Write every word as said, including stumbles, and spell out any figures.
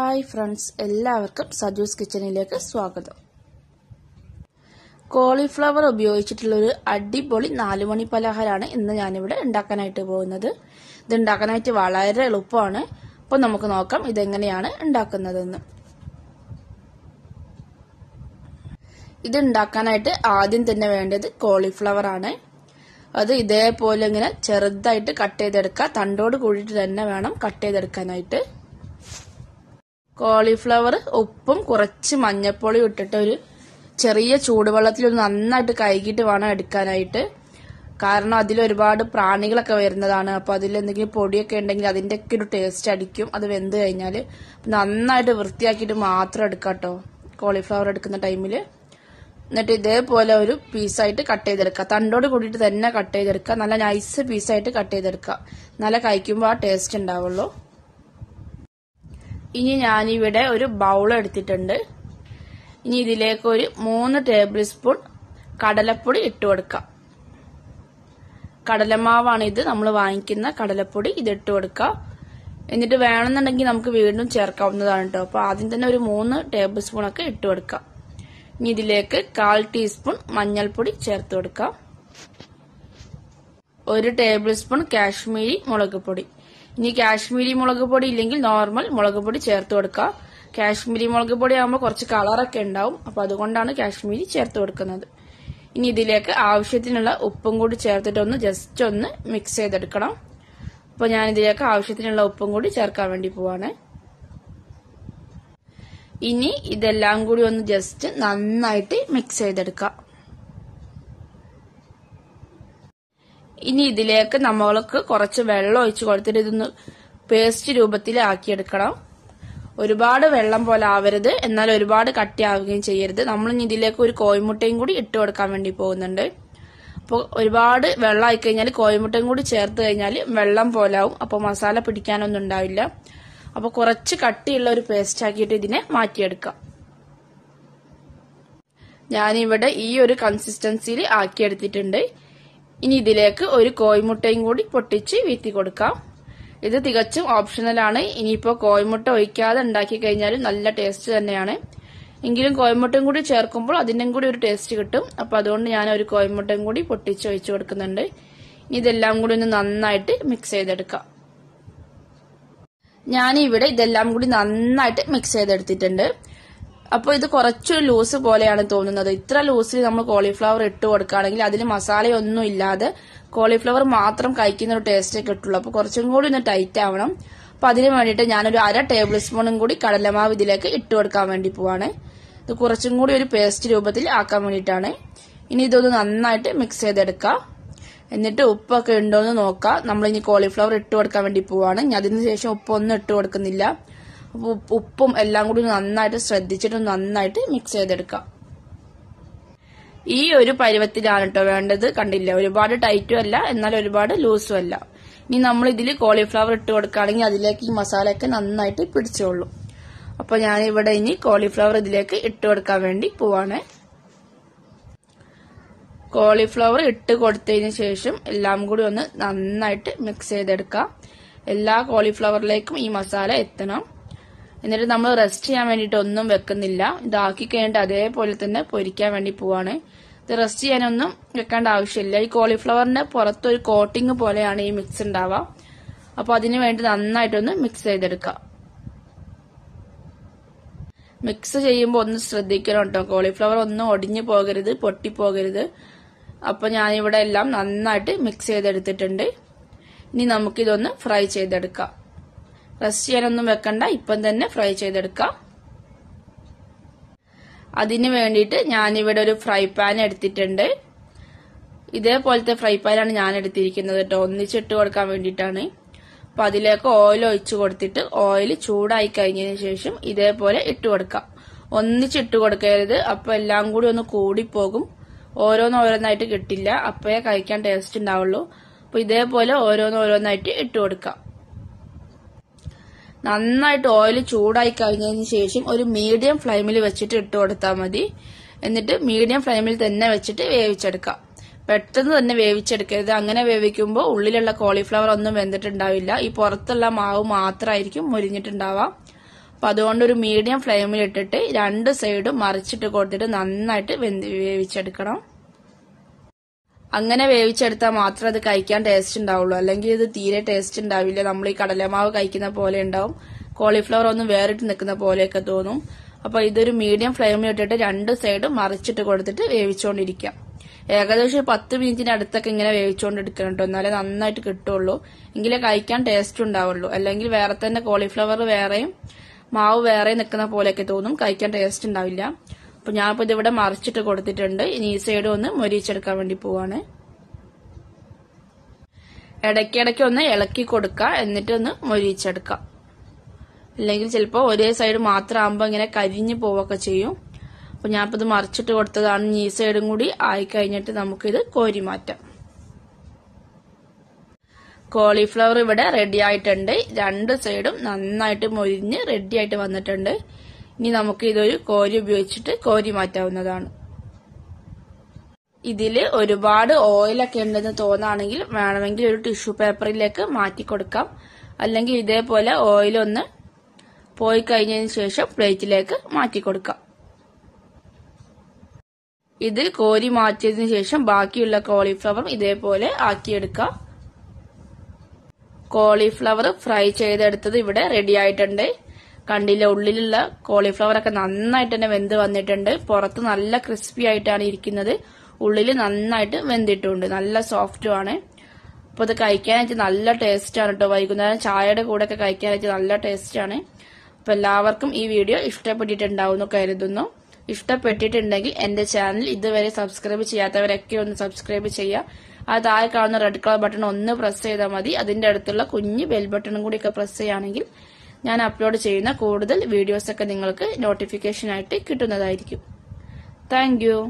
Hi friends, എല്ലാവർക്കും സജൂസ് കിച്ചണിലേക്ക് സ്വാഗതം. കോളിഫ്ലവർ ഉപയോഗിച്ചിട്ടുള്ള ഒരു അടിപൊളി നാലുമണി പലഹാരമാണ് ഇന്ന് ഞാൻ ഇവിടെ ഉണ്ടാക്കാനായിട്ട് പോകുന്നത്. ഇത് ഉണ്ടാക്കാനായിട്ട് വളരെ എളുപ്പമാണ്. അപ്പോൾ നമുക്ക് നോക്കാം ഇത് എങ്ങനെയാണ് ഉണ്ടാക്കുന്നതെന്ന്. ഇത് ഉണ്ടാക്കാനായിട്ട് ആദ്യം തന്നെ വേണ്ടത് കോളിഫ്ലവർ ആണ്. അത് ഇതേപോലെ ഇങ്ങനെ ചെറുതായിട്ട് കട്ട് ചെയ്തെടുക്കുക. തണ്ടോട് കൂടിയിട്ട് തന്നെ വേണം കട്ട് ചെയ്തെടുക്കാനായിട്ട്. കോളിഫ്ലവർ ഉപ്പും കുറച്ച് മഞ്ഞപ്പൊളിയും ഇട്ടിട്ട് ഒരു ചെറിയ ചൂടുവെള്ളത്തിൽ നന്നായിട്ട് കഴുകിയിട്ട് വേണം എടുക്കാനായിട്ട്. കാരണം അതിൽ ഒരുപാട് പ്രാണികളൊക്കെ വരുന്നതാണ്. അപ്പോൾ അതിൽ എന്തെങ്കിലും പൊടിയൊക്കെ ഉണ്ടെങ്കിൽ അതിൻ്റെയൊക്കെ ഒരു ടേസ്റ്റ് അടിക്കും അത് വെന്ത് കഴിഞ്ഞാൽ. നന്നായിട്ട് വൃത്തിയാക്കിയിട്ട് മാത്രം എടുക്കാം കേട്ടോ കോളിഫ്ലവർ എടുക്കുന്ന ടൈമിൽ. എന്നിട്ട് ഇതേപോലെ ഒരു പീസായിട്ട് കട്ട് ചെയ്തെടുക്കുക. തണ്ടോട് കൂടിയിട്ട് തന്നെ കട്ട് ചെയ്തെടുക്കുക. നല്ല നൈസ് പീസായിട്ട് കട്ട് ചെയ്തെടുക്കുക. നല്ല കഴിക്കുമ്പോൾ ആ ടേസ്റ്റ് ഉണ്ടാവുള്ളൂ. ഇനി ഞാനിവിടെ ഒരു ബൗൾ എടുത്തിട്ടുണ്ട്. ഇനി ഇതിലേക്ക് ഒരു മൂന്ന് ടേബിൾ സ്പൂൺ കടലപ്പൊടി ഇട്ട് കൊടുക്കാം. കടലമാവാണിത്, നമ്മൾ വാങ്ങിക്കുന്ന കടലപ്പൊടി ഇതിട്ട് കൊടുക്കാം. എന്നിട്ട് വേണമെന്നുണ്ടെങ്കിൽ നമുക്ക് വീണ്ടും ചേർക്കാവുന്നതാണ് കേട്ടോ. അപ്പോൾ ആദ്യം തന്നെ ഒരു മൂന്ന് ടേബിൾ സ്പൂണൊക്കെ ഇട്ട് കൊടുക്കാം. ഇനി ഇതിലേക്ക് കാൽ ടീസ്പൂൺ മഞ്ഞൾപ്പൊടി ചേർത്ത് കൊടുക്കാം. ഒരു ടേബിൾ സ്പൂൺ കാശ്മീരി മുളക് പൊടി. ഇനി കാശ്മീരി മുളക് പൊടി ഇല്ലെങ്കിൽ നോർമൽ മുളക് പൊടി ചേർത്ത് കൊടുക്കാം. കാശ്മീരി മുളക് പൊടി ആകുമ്പോൾ കുറച്ച് കളറൊക്കെ ഉണ്ടാവും, അപ്പോൾ അതുകൊണ്ടാണ് കാശ്മീരി ചേർത്ത് കൊടുക്കുന്നത്. ഇനി ഇതിലേക്ക് ആവശ്യത്തിനുള്ള ഉപ്പും കൂടി ചേർത്തിട്ടൊന്ന് ജസ്റ്റ് ഒന്ന് മിക്സ് ചെയ്തെടുക്കണം. അപ്പോൾ ഞാൻ ഇതിലേക്ക് ആവശ്യത്തിനുള്ള ഉപ്പും കൂടി ചേർക്കാൻ വേണ്ടി പോവാണ്. ഇനി ഇതെല്ലാം കൂടി ഒന്ന് ജസ്റ്റ് നന്നായിട്ട് മിക്സ് ചെയ്തെടുക്കാം. ഇനി ഇതിലേക്ക് നമ്മൾക്ക് കുറച്ച് വെള്ളം ഒഴിച്ചു കൊടുത്തിട്ട് ഇതൊന്ന് പേസ്റ്റ് രൂപത്തിൽ ആക്കിയെടുക്കണം. ഒരുപാട് വെള്ളം പോലെ ആവരുത്, എന്നാൽ ഒരുപാട് കട്ടിയാവുകയും ചെയ്യരുത്. നമ്മളിനി ഇതിലേക്ക് ഒരു കോഴിമുട്ടയും കൂടി ഇട്ട് കൊടുക്കാൻ വേണ്ടി പോകുന്നുണ്ട്. അപ്പോൾ ഒരുപാട് വെള്ളം ആയിക്കഴിഞ്ഞാൽ കോഴിമുട്ടയും കൂടി ചേർത്ത് കഴിഞ്ഞാൽ വെള്ളം പോലാവും. അപ്പോൾ മസാല പിടിക്കാനൊന്നും ഉണ്ടാവില്ല. അപ്പോൾ കുറച്ച് കട്ടിയുള്ള ഒരു പേസ്റ്റ് ആക്കിയിട്ട് ഇതിനെ മാറ്റിയെടുക്കാം. ഞാനിവിടെ ഈ ഒരു കൺസിസ്റ്റൻസിയിൽ ആക്കിയെടുത്തിട്ടുണ്ട്. ഇനി ഇതിലേക്ക് ഒരു കോഴിമുട്ടയും കൂടി പൊട്ടിച്ച് വീഴ്ത്തി കൊടുക്കാം. ഇത് തികച്ചും ഓപ്ഷണലാണ്. ഇനിയിപ്പോൾ കോഴിമുട്ട ഒഴിക്കാതെ ഉണ്ടാക്കി കഴിഞ്ഞാലും നല്ല ടേസ്റ്റ് തന്നെയാണ്. എങ്കിലും കോഴിമുട്ടയും കൂടി ചേർക്കുമ്പോൾ അതിൻ്റെ കൂടി ഒരു ടേസ്റ്റ് കിട്ടും. അപ്പോൾ അതുകൊണ്ട് ഞാൻ ഒരു കോഴിമുട്ടയും കൂടി പൊട്ടിച്ച് ഒഴിച്ചു കൊടുക്കുന്നുണ്ട്. ഇനി ഇതെല്ലാം കൂടി ഒന്ന് നന്നായിട്ട് മിക്സ് ചെയ്തെടുക്കാം. ഞാനിവിടെ ഇതെല്ലാം കൂടി നന്നായിട്ട് മിക്സ് ചെയ്തെടുത്തിട്ടുണ്ട്. അപ്പോൾ ഇത് കുറച്ചൊരു ലൂസ് പോലെയാണ് തോന്നുന്നത്. ഇത്ര ലൂസിൽ നമ്മൾ കോളിഫ്ലവർ ഇട്ട് കൊടുക്കുകയാണെങ്കിൽ അതിൽ മസാലയൊന്നും ഇല്ലാതെ കോളിഫ്ലവർ മാത്രം കഴിക്കുന്ന ഒരു ടേസ്റ്റേ കിട്ടുള്ളൂ. അപ്പോൾ കുറച്ചും കൂടി ഒന്ന് ടൈറ്റ് ആവണം. അപ്പോൾ അതിന് വേണ്ടിയിട്ട് ഞാനൊരു അര ടേബിൾ സ്പൂണും കൂടി കടലമാവ് ഇതിലേക്ക് ഇട്ട് കൊടുക്കാൻ വേണ്ടി പോവാണ്. ഇത് കുറച്ചും കൂടി ഒരു പേസ്റ്റ് രൂപത്തിൽ ആക്കാൻ വേണ്ടിയിട്ടാണ്. ഇനി ഇതൊന്ന് നന്നായിട്ട് മിക്സ് ചെയ്തെടുക്കുക. എന്നിട്ട് ഉപ്പൊക്കെ ഉണ്ടോ എന്ന് നോക്കുക. നമ്മളിനി കോളിഫ്ലവർ ഇട്ട് കൊടുക്കാൻ വേണ്ടി പോവാണ്. അതിന് ശേഷം ഉപ്പൊന്നും ഇട്ട് കൊടുക്കുന്നില്ല. ഉപ്പും എല്ലാം കൂടി നന്നായിട്ട് ശ്രദ്ധിച്ചിട്ട് നന്നായിട്ട് മിക്സ് ചെയ്തെടുക്കാം. ഈ ഒരു പരുവത്തിലാണ് കേട്ടോ വേണ്ടത്. കണ്ടില്ല, ഒരുപാട് ടൈറ്റും അല്ല, എന്നാൽ ഒരുപാട് ലൂസും അല്ല. ഇനി നമ്മൾ ഇതിൽ കോളിഫ്ലവർ ഇട്ട് കൊടുക്കുകയാണെങ്കിൽ അതിലേക്ക് ഈ മസാലയൊക്കെ നന്നായിട്ട് പിടിച്ചോളും. അപ്പൊ ഞാനിവിടെ ഇനി കോളിഫ്ലവർ ഇതിലേക്ക് ഇട്ട് കൊടുക്കാൻ വേണ്ടി പോവാണ്. കോളിഫ്ലവർ ഇട്ട് കൊടുത്തതിന് ശേഷം എല്ലാം കൂടി ഒന്ന് നന്നായിട്ട് മിക്സ് ചെയ്തെടുക്കാം. എല്ലാ കോളിഫ്ലവറിലേക്കും ഈ മസാല എത്തണം. എന്നിട്ട് നമ്മൾ റെസ്റ്റ് ചെയ്യാൻ വേണ്ടിയിട്ട് ഒന്നും വെക്കുന്നില്ല. ഇതാക്കി കഴിഞ്ഞിട്ട് അതേപോലെ തന്നെ പൊരിക്കാൻ വേണ്ടി പോവാണ്. ഇത് റെസ്റ്റ് ചെയ്യാനൊന്നും വെക്കേണ്ട ആവശ്യമില്ല. ഈ കോളിഫ്ലവറിന്റെ പുറത്തൊരു കോട്ടിങ് പോലെയാണ് ഈ മിക്സ് ഉണ്ടാവുക. അപ്പോൾ അതിന് വേണ്ടി നന്നായിട്ടൊന്ന് മിക്സ് ചെയ്തെടുക്കുക. മിക്സ് ചെയ്യുമ്പോൾ ഒന്ന് ശ്രദ്ധിക്കണം കേട്ടോ. കോളിഫ്ലവർ ഒന്നും ഒടിഞ്ഞു പോകരുത്, പൊട്ടിപ്പോകരുത്. അപ്പോൾ ഞാനിവിടെ എല്ലാം നന്നായിട്ട് മിക്സ് ചെയ്തെടുത്തിട്ടുണ്ട്. ഇനി നമുക്കിതൊന്ന് ഫ്രൈ ചെയ്തെടുക്കാം. റെസ്റ്റ് ചെയ്യാനൊന്നും വെക്കണ്ട, ഇപ്പം തന്നെ ഫ്രൈ ചെയ്തെടുക്കാം. അതിന് വേണ്ടിയിട്ട് ഞാനിവിടെ ഒരു ഫ്രൈ പാൻ എടുത്തിട്ടുണ്ട്. ഇതേപോലത്തെ ഫ്രൈ പാനാണ് ഞാൻ എടുത്തിരിക്കുന്നത് കേട്ടോ, ഒന്നിച്ചിട്ട് കൊടുക്കാൻ വേണ്ടിയിട്ടാണ്. അപ്പം അതിലേക്ക് ഓയിൽ ഒഴിച്ചു കൊടുത്തിട്ട് ഓയിൽ ചൂടായി കഴിഞ്ഞതിന് ശേഷം ഇതേപോലെ ഇട്ട് കൊടുക്കാം. ഒന്നിച്ചിട്ട് കൊടുക്കരുത്, അപ്പം എല്ലാം കൂടി ഒന്ന് കൂടിപ്പോകും. ഓരോന്നോരോന്നായിട്ട് കിട്ടില്ല, അപ്പോഴേ കഴിക്കാൻ ടേസ്റ്റ് ഉണ്ടാവുള്ളൂ. അപ്പോൾ ഇതേപോലെ ഓരോന്നോരോന്നായിട്ട് ഇട്ട് കൊടുക്കാം. നന്നായിട്ട് ഓയിൽ ചൂടായി കഴിഞ്ഞതിന് ശേഷം ഒരു മീഡിയം ഫ്ലെയിമിൽ വെച്ചിട്ട് ഇട്ട് കൊടുത്താൽ മതി. എന്നിട്ട് മീഡിയം ഫ്ലെയിമിൽ തന്നെ വെച്ചിട്ട് വേവിച്ചെടുക്കാം. പെട്ടെന്ന് തന്നെ വേവിച്ചെടുക്കരുത്. അങ്ങനെ വേവിക്കുമ്പോൾ ഉള്ളിലുള്ള കോളിഫ്ലവർ ഒന്നും വെന്തിട്ടുണ്ടാവില്ല. ഈ പുറത്തുള്ള മാവ് മാത്രമായിരിക്കും മുരിഞ്ഞിട്ടുണ്ടാവുക. Padon or medium flame related, it underside of Marchit got it and night when the Vichadkara Angana Vichata Matra the Kaikan taste in Dowla, Langi the theatre taste in Davila, Namli Kadalama, Kaikina Polendam, cauliflower on the wear it in the Kanapole Kadonum, upon either medium flame related underside of Marchit got it, Vichonirica. ഏകദേശം പത്ത് മിനിറ്റിന് അടുത്തൊക്കെ ഇങ്ങനെ വേവിച്ചുകൊണ്ടിരിക്കുന്നുണ്ട് എന്നാലേ നന്നായിട്ട് കിട്ടുള്ളൂ എങ്കിലേ കഴിക്കാൻ ടേസ്റ്റ് ഉണ്ടാവുള്ളൂ അല്ലെങ്കിൽ വേറെ തന്നെ കോളിഫ്ലവർ വേറെയും മാവ് വേറെ നിൽക്കുന്ന പോലെയൊക്കെ തോന്നും കഴിക്കാൻ ടേസ്റ്റ് ഉണ്ടാവില്ല അപ്പോൾ ഞാൻ ഇപ്പോൾ ഇവിടെ മറിച്ചിട്ട് കൊടുത്തിട്ടുണ്ട് ഇനി ഈ സൈഡ് ഒന്ന് മൊരിച്ചെടുക്കാൻ വേണ്ടി പോവാണ് ഇടയ്ക്കിടയ്ക്ക് ഒന്ന് ഇളക്കി കൊടുക്കുക എന്നിട്ട് ഒന്ന് മൊരിച്ചെടുക്കുക അല്ലെങ്കിൽ ചിലപ്പോൾ ഒരേ സൈഡ് മാത്രം ആവുമ്പോൾ ഇങ്ങനെ കരിഞ്ഞു പോവുക ചെയ്യും അപ്പോൾ ഞാൻ ഇത് മറിച്ചിട്ട് കൊടുത്തതാണ് ഈ സൈഡും കൂടി ആയി കഴിഞ്ഞിട്ട് നമുക്ക് ഇത് കോരി മാറ്റാം കോളിഫ്ലവർ ഇവിടെ റെഡി ആയിട്ടുണ്ട് രണ്ട് സൈഡും നന്നായിട്ട് മൊരിഞ്ഞ് റെഡി ആയിട്ട് വന്നിട്ടുണ്ട് ഇനി നമുക്ക് ഇതൊരു കോരി ഉപയോഗിച്ചിട്ട് കോരി മാറ്റാവുന്നതാണ് ഇതിൽ ഒരുപാട് ഓയിൽ ഒക്കെ ഉണ്ടെന്ന് തോന്നാണെങ്കിൽ വേണമെങ്കിൽ ഒരു ടിഷ്യൂ പേപ്പറിലേക്ക് മാറ്റി കൊടുക്കാം അല്ലെങ്കിൽ ഇതേപോലെ ഓയിൽ ഒന്ന് പോയി കഴിഞ്ഞതിന് ശേഷം പ്ലേറ്റിലേക്ക് മാറ്റി കൊടുക്കാം ഇതിൽ കോരി മാറ്റിയതിനു ശേഷം ബാക്കിയുള്ള കോളിഫ്ലവർ ഇതേപോലെ ആക്കിയെടുക്കുക കോളിഫ്ലവർ ഫ്രൈ ചെയ്തെടുത്തത് ഇവിടെ റെഡി ആയിട്ടുണ്ട് കണ്ടില്ല ഉള്ളിലുള്ള കോളിഫ്ലവർ ഒക്കെ നന്നായിട്ട് തന്നെ വെന്ത് വന്നിട്ടുണ്ട് പുറത്ത് നല്ല ക്രിസ്പി ആയിട്ടാണ് ഇരിക്കുന്നത് ഉള്ളിൽ നന്നായിട്ട് വെന്തിട്ടുണ്ട് നല്ല സോഫ്റ്റ് ആണ് അപ്പോൾ ഇത് കഴിക്കാനായിട്ട് നല്ല ടേസ്റ്റ് ആണ് ട്ടോ വൈകുന്നേരം ചായയുടെ കൂടെ ഒക്കെ കഴിക്കാനായിട്ട് നല്ല ടേസ്റ്റ് ആണ് അപ്പോൾ എല്ലാവർക്കും ഈ വീഡിയോ ഇഷ്ടപ്പെട്ടിട്ടുണ്ടാവും എന്ന് കരുതുന്നു ഇഷ്ടപ്പെട്ടിട്ടുണ്ടെങ്കിൽ എൻ്റെ ചാനൽ ഇതുവരെ സബ്സ്ക്രൈബ് ചെയ്യാത്തവരൊക്കെ ഒന്ന് സബ്സ്ക്രൈബ് ചെയ്യുക ആ താഴെ കാണുന്ന റെഡ് കളർ ബട്ടൺ ഒന്ന് പ്രസ് ചെയ്താൽ മതി അതിൻ്റെ അടുത്തുള്ള കുഞ്ഞു ബെൽ ബട്ടണും കൂടിയൊക്കെ പ്രസ് ചെയ്യുകയാണെങ്കിൽ ഞാൻ അപ്ലോഡ് ചെയ്യുന്ന കൂടുതൽ വീഡിയോസൊക്കെ നിങ്ങൾക്ക് നോട്ടിഫിക്കേഷനായിട്ട് കിട്ടുന്നതായിരിക്കും താങ്ക് യു